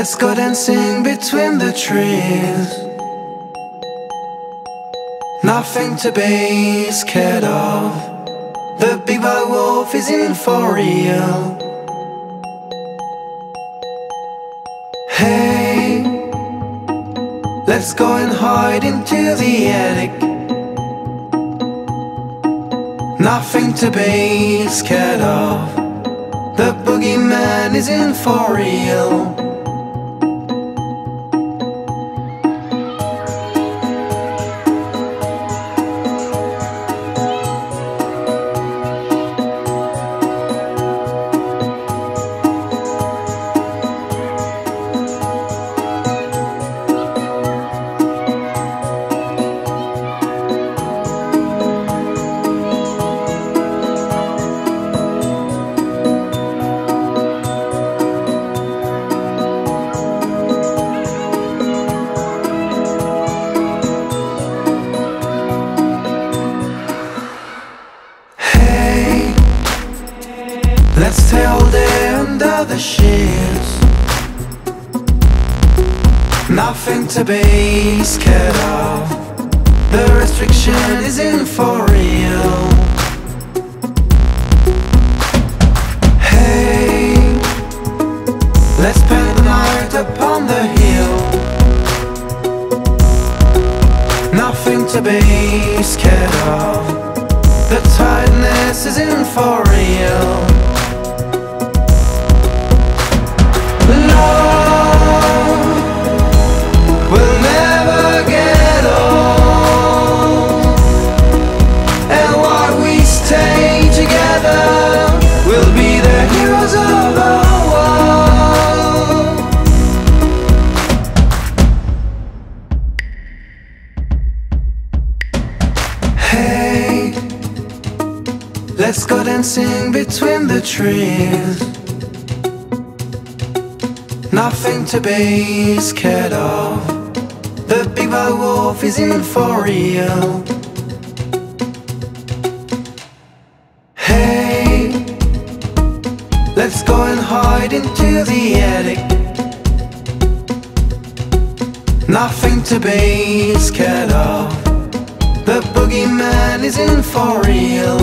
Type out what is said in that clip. Let's go dancing between the trees. Nothing to be scared of. The big bad wolf is in for real. Hey, let's go and hide into the attic. Nothing to be scared of. The boogeyman is in for real. Let's stay all day under the sheets. Nothing to be scared of. The restriction is in for real. Hey, let's spend the night upon the hill. Nothing to be scared of. The tiredness is in for real. Let's go dancing between the trees. Nothing to be scared of. The big bad wolf is in for real. Hey, let's go and hide into the attic. Nothing to be scared of. The boogeyman is in for real.